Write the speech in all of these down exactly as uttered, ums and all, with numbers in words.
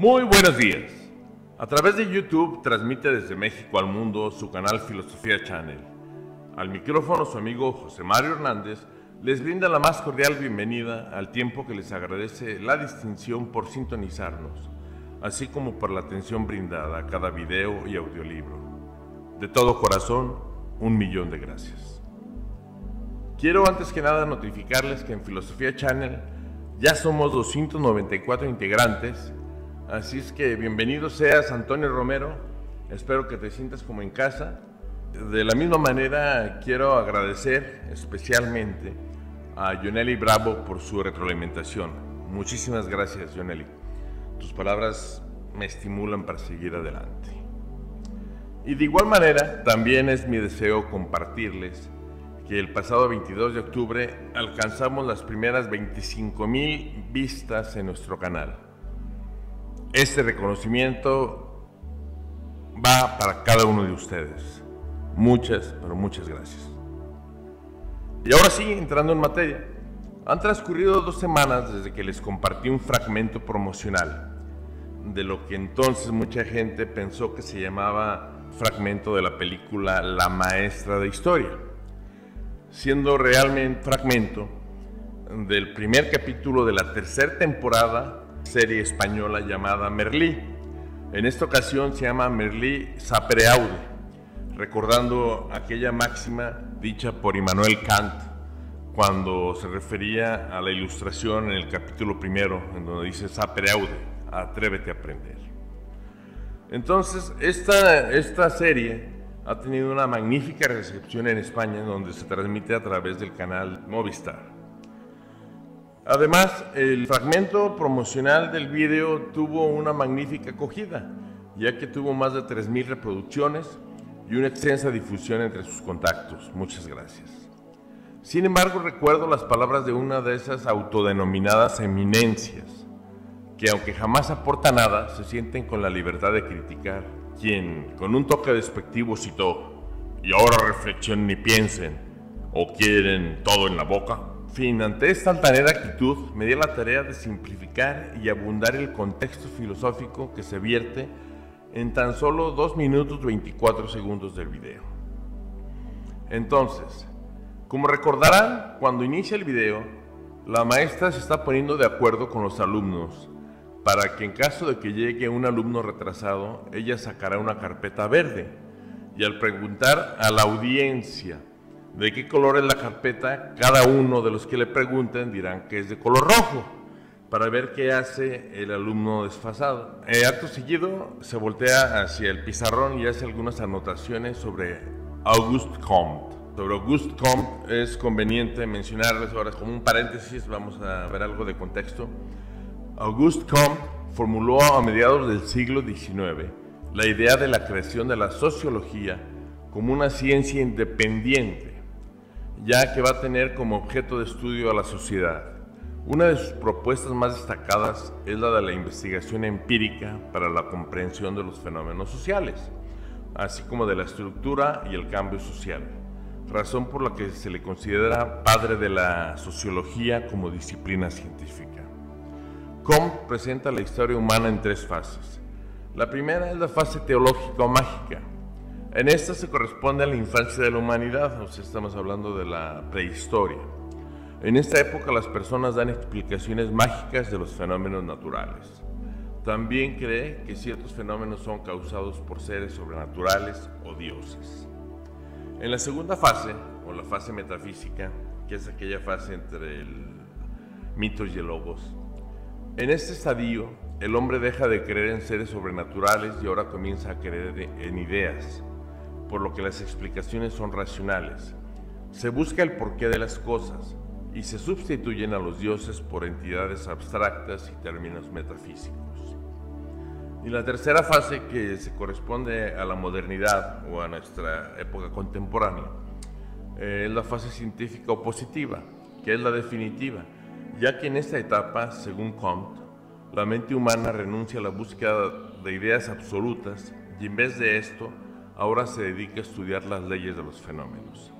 Muy buenos días. A través de YouTube transmite desde México al mundo su canal Filosofía Channel. Al micrófono su amigo José Mario Hernández les brinda la más cordial bienvenida al tiempo que les agradece la distinción por sintonizarnos, así como por la atención brindada a cada video y audiolibro. De todo corazón, un millón de gracias. Quiero antes que nada notificarles que en Filosofía Channel ya somos doscientos noventa y cuatro integrantes, así es que bienvenido seas, Antonio Romero, espero que te sientas como en casa. De la misma manera, quiero agradecer especialmente a Yonelli Bravo por su retroalimentación. Muchísimas gracias, Yonelli. Tus palabras me estimulan para seguir adelante. Y de igual manera, también es mi deseo compartirles que el pasado veintidós de octubre alcanzamos las primeras veinticinco mil vistas en nuestro canal. Este reconocimiento va para cada uno de ustedes. Muchas, pero muchas gracias. Y ahora sí, entrando en materia. Han transcurrido dos semanas desde que les compartí un fragmento promocional de lo que entonces mucha gente pensó que se llamaba fragmento de la película La Maestra de Historia, siendo realmente fragmento del primer capítulo de la tercera temporada serie española llamada Merlí. En esta ocasión se llama Merlí Sapere Aude, recordando aquella máxima dicha por Immanuel Kant cuando se refería a la ilustración en el capítulo primero, en donde dice Sapere Aude, atrévete a aprender. Entonces, esta, esta serie ha tenido una magnífica recepción en España, donde se transmite a través del canal Movistar. Además, el fragmento promocional del video tuvo una magnífica acogida, ya que tuvo más de tres mil reproducciones y una extensa difusión entre sus contactos. Muchas gracias. Sin embargo, recuerdo las palabras de una de esas autodenominadas eminencias, que aunque jamás aporta nada, se sienten con la libertad de criticar, quien con un toque despectivo citó: "Y ahora reflexionen y piensen, o quieren todo en la boca". Fin, ante esta altanera actitud, me di a la tarea de simplificar y abundar el contexto filosófico que se vierte en tan solo dos minutos veinticuatro segundos del video. Entonces, como recordarán, cuando inicia el video, la maestra se está poniendo de acuerdo con los alumnos para que en caso de que llegue un alumno retrasado, ella sacará una carpeta verde, y al preguntar a la audiencia de qué color es la carpeta, cada uno de los que le pregunten dirán que es de color rojo, para ver qué hace el alumno desfasado. Eh, acto seguido se voltea hacia el pizarrón y hace algunas anotaciones sobre Auguste Comte. Sobre Auguste Comte es conveniente mencionarles ahora como un paréntesis, vamos a ver algo de contexto. Auguste Comte formuló a mediados del siglo diecinueve la idea de la creación de la sociología como una ciencia independiente, ya que va a tener como objeto de estudio a la sociedad. Una de sus propuestas más destacadas es la de la investigación empírica para la comprensión de los fenómenos sociales, así como de la estructura y el cambio social, razón por la que se le considera padre de la sociología como disciplina científica. Comte presenta la historia humana en tres fases. La primera es la fase teológica o mágica. En esta se corresponde a la infancia de la humanidad, o sea, estamos hablando de la prehistoria. En esta época las personas dan explicaciones mágicas de los fenómenos naturales. También cree que ciertos fenómenos son causados por seres sobrenaturales o dioses. En la segunda fase, o la fase metafísica, que es aquella fase entre el mitos y el logos, en este estadio el hombre deja de creer en seres sobrenaturales y ahora comienza a creer en ideas, por lo que las explicaciones son racionales. Se busca el porqué de las cosas y se sustituyen a los dioses por entidades abstractas y términos metafísicos. Y la tercera fase, que se corresponde a la modernidad o a nuestra época contemporánea, eh, es la fase científica o positiva, que es la definitiva, ya que en esta etapa, según Comte, la mente humana renuncia a la búsqueda de ideas absolutas y en vez de esto, ahora se dedica a estudiar las leyes de los fenómenos.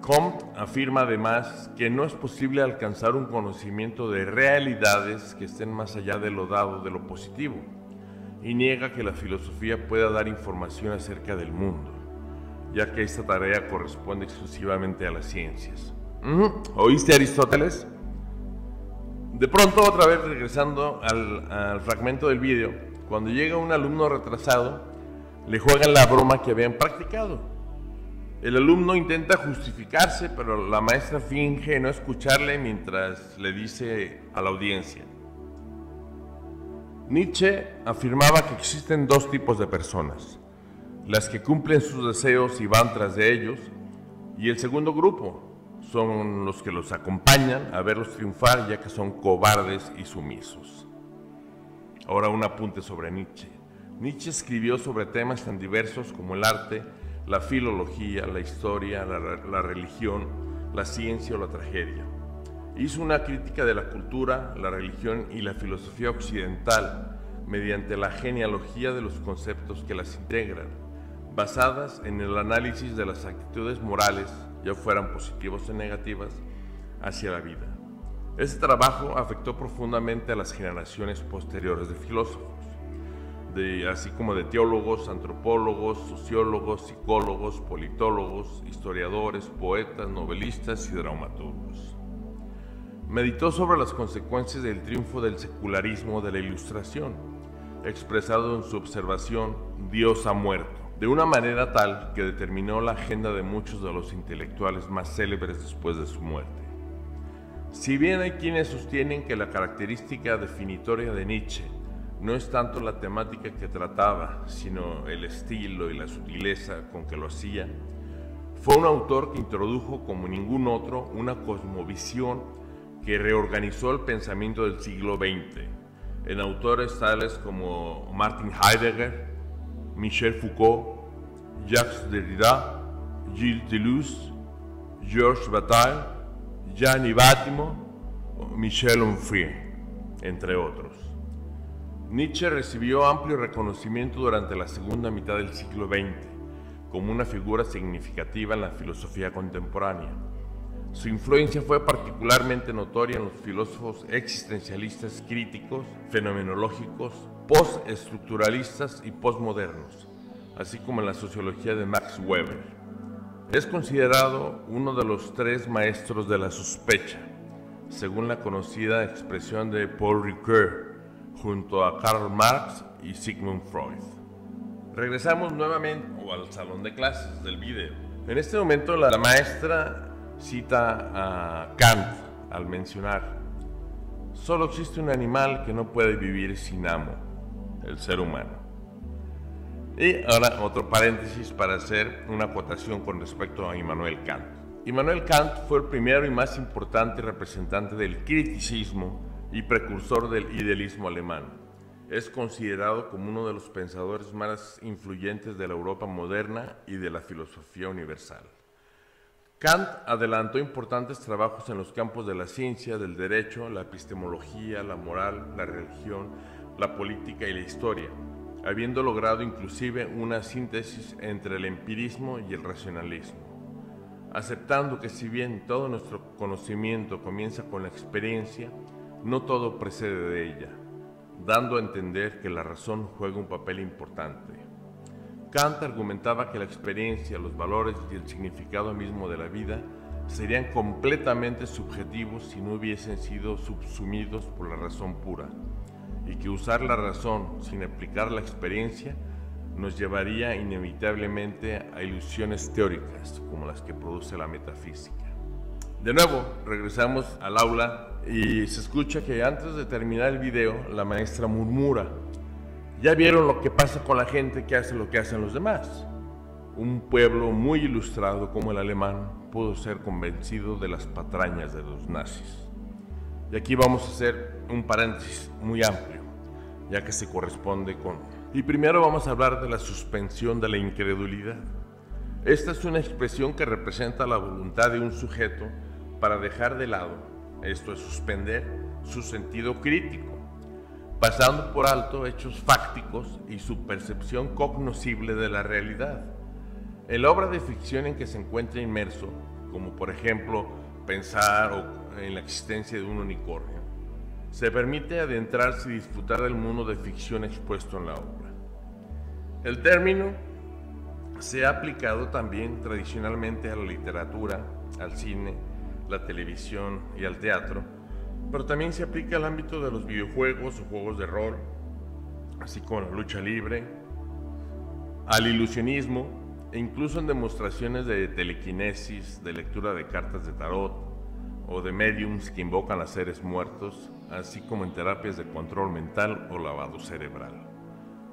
Comte afirma además que no es posible alcanzar un conocimiento de realidades que estén más allá de lo dado, de lo positivo, y niega que la filosofía pueda dar información acerca del mundo, ya que esta tarea corresponde exclusivamente a las ciencias. ¿Oíste, Aristóteles? De pronto, otra vez regresando al, al fragmento del vídeo, cuando llega un alumno retrasado, le juegan la broma que habían practicado. El alumno intenta justificarse, pero la maestra finge no escucharle mientras le dice a la audiencia. Nietzsche afirmaba que existen dos tipos de personas, las que cumplen sus deseos y van tras de ellos, y el segundo grupo, son los que los acompañan a verlos triunfar, ya que son cobardes y sumisos. Ahora un apunte sobre Nietzsche. Nietzsche escribió sobre temas tan diversos como el arte, la filología, la historia, la, la religión, la ciencia o la tragedia. Hizo una crítica de la cultura, la religión y la filosofía occidental mediante la genealogía de los conceptos que las integran, basadas en el análisis de las actitudes morales, ya fueran positivas o negativas, hacia la vida. Este trabajo afectó profundamente a las generaciones posteriores de filósofos, de, así como de teólogos, antropólogos, sociólogos, psicólogos, politólogos, historiadores, poetas, novelistas y dramaturgos. Meditó sobre las consecuencias del triunfo del secularismo de la Ilustración, expresado en su observación «Dios ha muerto», de una manera tal que determinó la agenda de muchos de los intelectuales más célebres después de su muerte. Si bien hay quienes sostienen que la característica definitoria de Nietzsche no es tanto la temática que trataba, sino el estilo y la sutileza con que lo hacía, fue un autor que introdujo como ningún otro una cosmovisión que reorganizó el pensamiento del siglo veinte, en autores tales como Martin Heidegger, Michel Foucault, Jacques Derrida, Gilles Deleuze, Georges Bataille, Jean-Yves Baudrillard, Michel Onfray, entre otros. Nietzsche recibió amplio reconocimiento durante la segunda mitad del siglo veinte como una figura significativa en la filosofía contemporánea. Su influencia fue particularmente notoria en los filósofos existencialistas críticos, fenomenológicos, postestructuralistas y postmodernos, así como en la sociología de Max Weber. Es considerado uno de los tres maestros de la sospecha, según la conocida expresión de Paul Ricoeur, junto a Karl Marx y Sigmund Freud. Regresamos nuevamente al salón de clases del video. En este momento la maestra cita a Kant al mencionar: solo existe un animal que no puede vivir sin amo, el ser humano. Y ahora otro paréntesis para hacer una acotación con respecto a Immanuel Kant. Immanuel Kant fue el primero y más importante representante del criticismo y precursor del idealismo alemán. Es considerado como uno de los pensadores más influyentes de la Europa moderna y de la filosofía universal. Kant adelantó importantes trabajos en los campos de la ciencia, del derecho, la epistemología, la moral, la religión, la política y la historia, habiendo logrado inclusive una síntesis entre el empirismo y el racionalismo, aceptando que si bien todo nuestro conocimiento comienza con la experiencia, no todo precede de ella, dando a entender que la razón juega un papel importante. Kant argumentaba que la experiencia, los valores y el significado mismo de la vida serían completamente subjetivos si no hubiesen sido subsumidos por la razón pura, y que usar la razón sin aplicar la experiencia nos llevaría inevitablemente a ilusiones teóricas como las que produce la metafísica. De nuevo, regresamos al aula y se escucha que antes de terminar el video la maestra murmura: ya vieron lo que pasa con la gente que hace lo que hacen los demás. Un pueblo muy ilustrado como el alemán pudo ser convencido de las patrañas de los nazis. Y aquí vamos a hacer un paréntesis muy amplio, ya que se corresponde con... Y primero vamos a hablar de la suspensión de la incredulidad. Esta es una expresión que representa la voluntad de un sujeto para dejar de lado, esto es suspender, su sentido crítico, pasando por alto hechos fácticos y su percepción cognoscible de la realidad. En la obra de ficción en que se encuentra inmerso, como por ejemplo pensar en la existencia de un unicornio. Se permite adentrarse y disfrutar del mundo de ficción expuesto en la obra. El término se ha aplicado también tradicionalmente a la literatura, al cine, la televisión y al teatro, pero también se aplica al ámbito de los videojuegos o juegos de rol, así como la lucha libre, al ilusionismo e incluso en demostraciones de telequinesis, de lectura de cartas de tarot o de mediums que invocan a seres muertos, así como en terapias de control mental o lavado cerebral,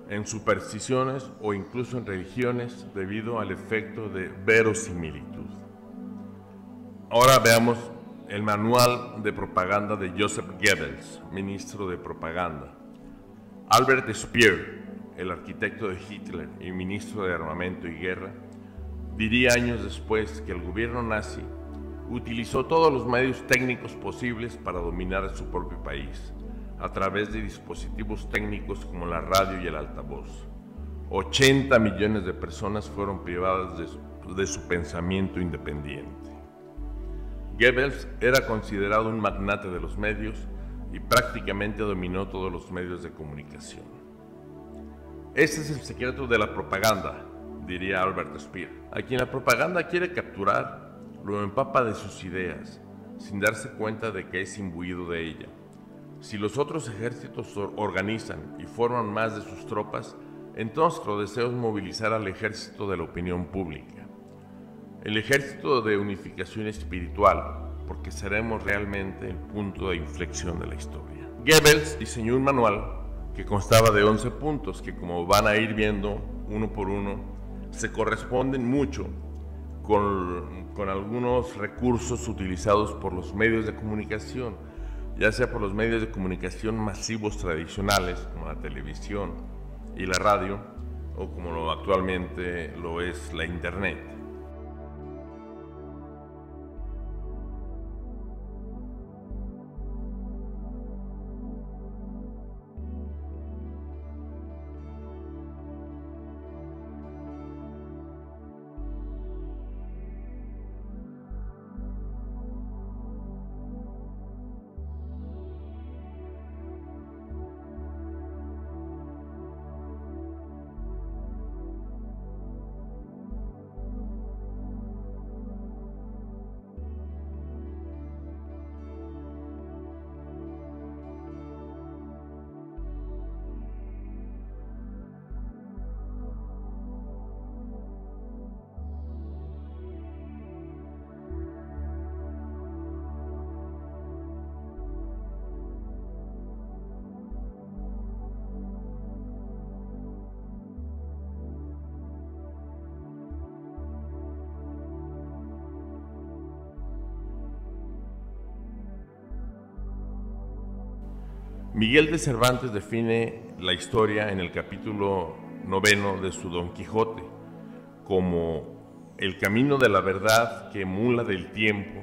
en supersticiones o incluso en religiones debido al efecto de verosimilitud. Ahora veamos el manual de propaganda de Joseph Goebbels, ministro de propaganda. Albert Speer, el arquitecto de Hitler y ministro de armamento y guerra, diría años después que el gobierno nazi utilizó todos los medios técnicos posibles para dominar a su propio país, a través de dispositivos técnicos como la radio y el altavoz. ochenta millones de personas fueron privadas de su, de su pensamiento independiente. Goebbels era considerado un magnate de los medios y prácticamente dominó todos los medios de comunicación. Ese es el secreto de la propaganda, diría Albert Speer, a quien la propaganda quiere capturar, lo empapa de sus ideas, sin darse cuenta de que es imbuido de ella. Si los otros ejércitos organizan y forman más de sus tropas, entonces nuestro deseo es movilizar al ejército de la opinión pública. El ejército de unificación espiritual, porque seremos realmente el punto de inflexión de la historia. Goebbels diseñó un manual que constaba de once puntos que, como van a ir viendo uno por uno, se corresponden mucho con, con algunos recursos utilizados por los medios de comunicación, ya sea por los medios de comunicación masivos tradicionales, como la televisión y la radio, o como lo actualmente lo es la Internet. Miguel de Cervantes define la historia en el capítulo noveno de su Don Quijote como el camino de la verdad que emula del tiempo,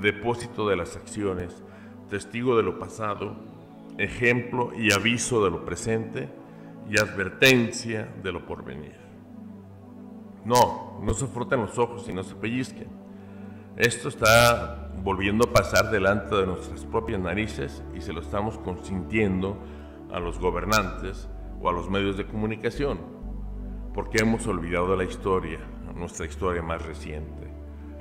depósito de las acciones, testigo de lo pasado, ejemplo y aviso de lo presente y advertencia de lo porvenir. No, no se froten los ojos y no se pellizquen. Esto está volviendo a pasar delante de nuestras propias narices y se lo estamos consintiendo a los gobernantes o a los medios de comunicación, porque hemos olvidado la historia, nuestra historia más reciente.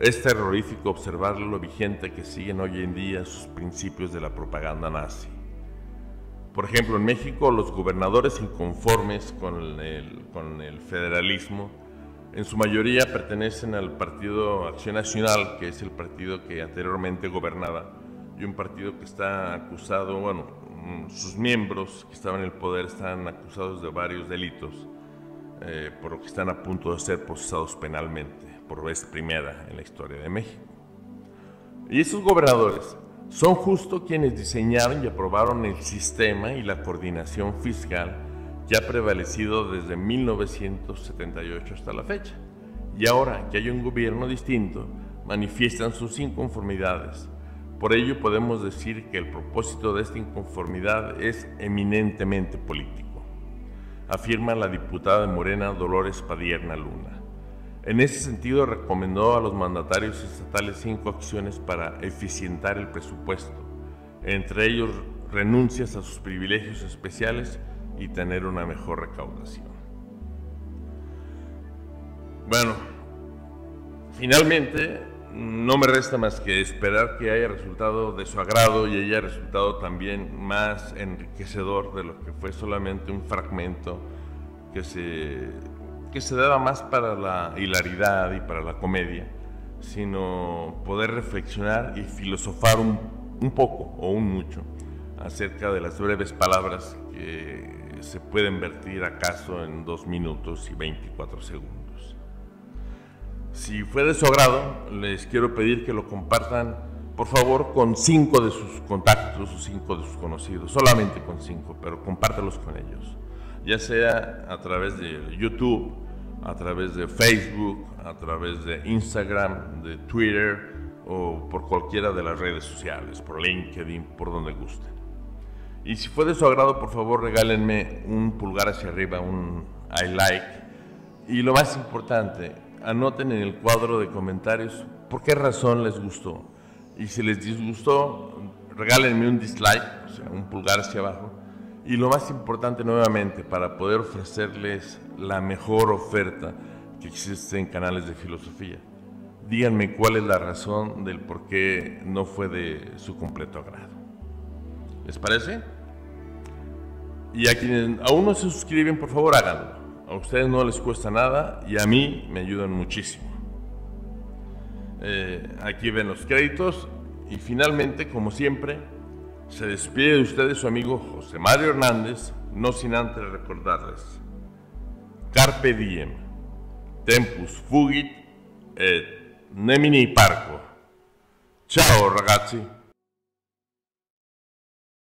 Es terrorífico observar lo vigente que siguen hoy en día sus principios de la propaganda nazi. Por ejemplo, en México, los gobernadores inconformes con el, con el federalismo en su mayoría pertenecen al Partido Acción Nacional, que es el partido que anteriormente gobernaba, y un partido que está acusado, bueno, sus miembros que estaban en el poder están acusados de varios delitos, eh, por lo que están a punto de ser procesados penalmente, por vez primera en la historia de México. Y esos gobernadores son justo quienes diseñaron y aprobaron el sistema y la coordinación fiscal que ha prevalecido desde mil novecientos setenta y ocho hasta la fecha, y ahora que hay un gobierno distinto, manifiestan sus inconformidades. Por ello podemos decir que el propósito de esta inconformidad es eminentemente político, afirma la diputada de Morena Dolores Padierna Luna. En ese sentido, recomendó a los mandatarios estatales cinco acciones para eficientar el presupuesto, entre ellos renuncias a sus privilegios especiales y tener una mejor recaudación. Bueno, finalmente, no me resta más que esperar que haya resultado de su agrado y haya resultado también más enriquecedor de lo que fue solamente un fragmento que se... que se daba más para la hilaridad y para la comedia, sino poder reflexionar y filosofar un, un poco o un mucho acerca de las breves palabras que se pueden vertir acaso en dos minutos y veinticuatro segundos. Si fue de su agrado, les quiero pedir que lo compartan, por favor, con cinco de sus contactos o cinco de sus conocidos, solamente con cinco, pero compártelos con ellos, ya sea a través de YouTube, a través de Facebook, a través de Instagram, de Twitter o por cualquiera de las redes sociales, por LinkedIn, por donde gusten. Y si fue de su agrado, por favor, regálenme un pulgar hacia arriba, un I like. Y lo más importante, anoten en el cuadro de comentarios por qué razón les gustó. Y si les disgustó, regálenme un dislike, o sea, un pulgar hacia abajo. Y lo más importante, nuevamente, para poder ofrecerles la mejor oferta que existe en canales de filosofía, díganme cuál es la razón del por qué no fue de su completo agrado. ¿Les parece? Y a quienes aún no se suscriben, por favor, háganlo. A ustedes no les cuesta nada y a mí me ayudan muchísimo. Eh, aquí ven los créditos y finalmente, como siempre, se despide de ustedes su amigo José Mario Hernández, no sin antes recordarles: Carpe diem, tempus fugit et nemini parco. Ciao ragazzi.